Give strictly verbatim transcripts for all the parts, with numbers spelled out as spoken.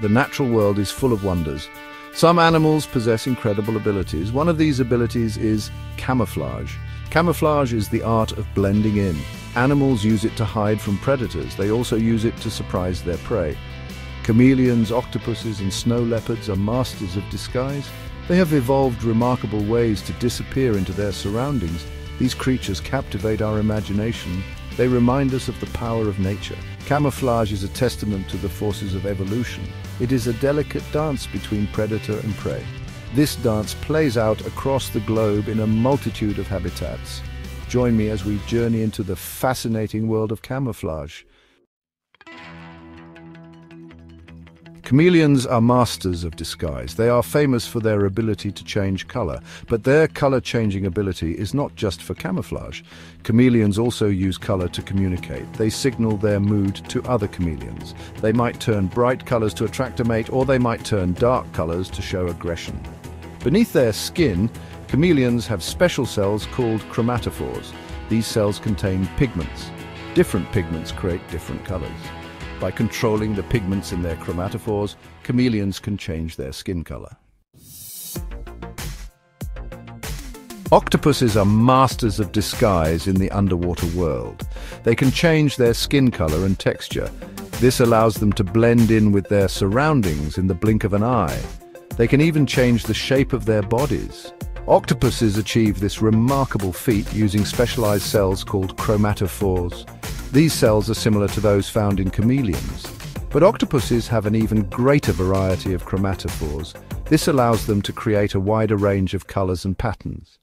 the natural world is full of wonders. Some animals possess incredible abilities. One of these abilities is camouflage. Camouflage is the art of blending in. Animals use it to hide from predators. They also use it to surprise their prey. Chameleons, octopuses, and snow leopards are masters of disguise. They have evolved remarkable ways to disappear into their surroundings. These creatures captivate our imagination. They remind us of the power of nature. Camouflage is a testament to the forces of evolution. It is a delicate dance between predator and prey. This dance plays out across the globe in a multitude of habitats. Join me as we journey into the fascinating world of camouflage. Chameleons are masters of disguise. They are famous for their ability to change color, but their color-changing ability is not just for camouflage. Chameleons also use color to communicate. They signal their mood to other chameleons. They might turn bright colors to attract a mate, or they might turn dark colors to show aggression. Beneath their skin, chameleons have special cells called chromatophores. These cells contain pigments. Different pigments create different colors. By controlling the pigments in their chromatophores, chameleons can change their skin color. Octopuses are masters of disguise in the underwater world. They can change their skin color and texture. This allows them to blend in with their surroundings in the blink of an eye. They can even change the shape of their bodies. Octopuses achieve this remarkable feat using specialized cells called chromatophores. These cells are similar to those found in chameleons, but octopuses have an even greater variety of chromatophores. This allows them to create a wider range of colors and patterns.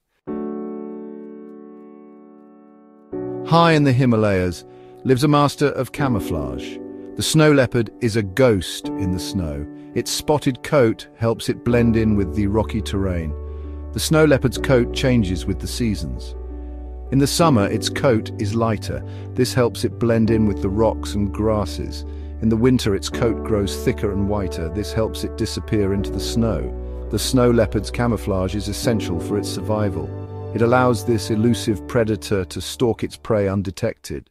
High in the Himalayas lives a master of camouflage. The snow leopard is a ghost in the snow. Its spotted coat helps it blend in with the rocky terrain. The snow leopard's coat changes with the seasons. In the summer, its coat is lighter. This helps it blend in with the rocks and grasses. In the winter, its coat grows thicker and whiter. This helps it disappear into the snow. The snow leopard's camouflage is essential for its survival. It allows this elusive predator to stalk its prey undetected.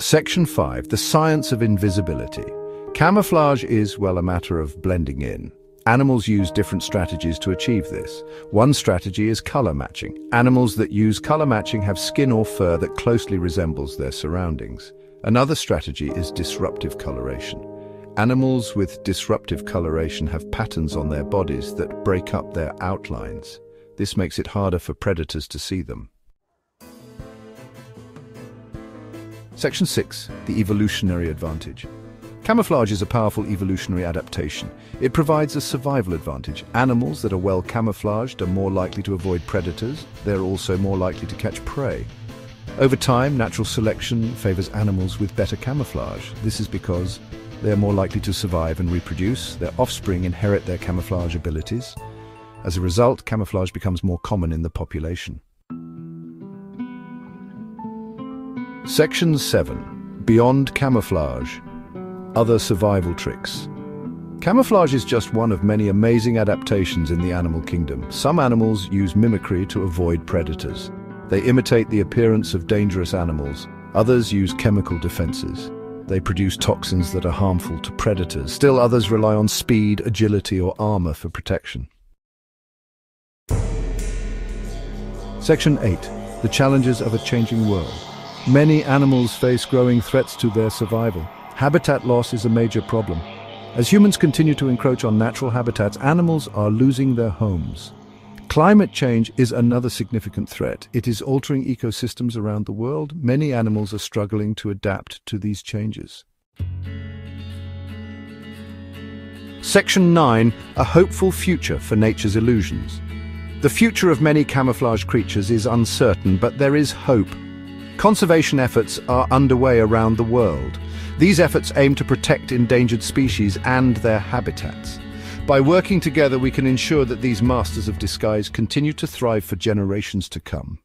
Section five. The Science of Invisibility. Camouflage is, well, a matter of blending in. Animals use different strategies to achieve this. One strategy is color matching. Animals that use color matching have skin or fur that closely resembles their surroundings. Another strategy is disruptive coloration. Animals with disruptive coloration have patterns on their bodies that break up their outlines. This makes it harder for predators to see them. Section six. The Evolutionary Advantage. Camouflage is a powerful evolutionary adaptation. It provides a survival advantage. Animals that are well camouflaged are more likely to avoid predators. They're also more likely to catch prey. Over time, natural selection favors animals with better camouflage. This is because they're more likely to survive and reproduce. Their offspring inherit their camouflage abilities. As a result, camouflage becomes more common in the population. Section seven. Beyond Camouflage. Other survival tricks. Camouflage is just one of many amazing adaptations in the animal kingdom. Some animals use mimicry to avoid predators. They imitate the appearance of dangerous animals. Others use chemical defenses. They produce toxins that are harmful to predators. Still others rely on speed, agility, or armor for protection. Section eight. The challenges of a changing world. Many animals face growing threats to their survival. Habitat loss is a major problem. As humans continue to encroach on natural habitats, animals are losing their homes. Climate change is another significant threat. It is altering ecosystems around the world. Many animals are struggling to adapt to these changes. Section nine. A hopeful future for nature's illusions. The future of many camouflage creatures is uncertain, but there is hope. Conservation efforts are underway around the world. These efforts aim to protect endangered species and their habitats. By working together, we can ensure that these masters of disguise continue to thrive for generations to come.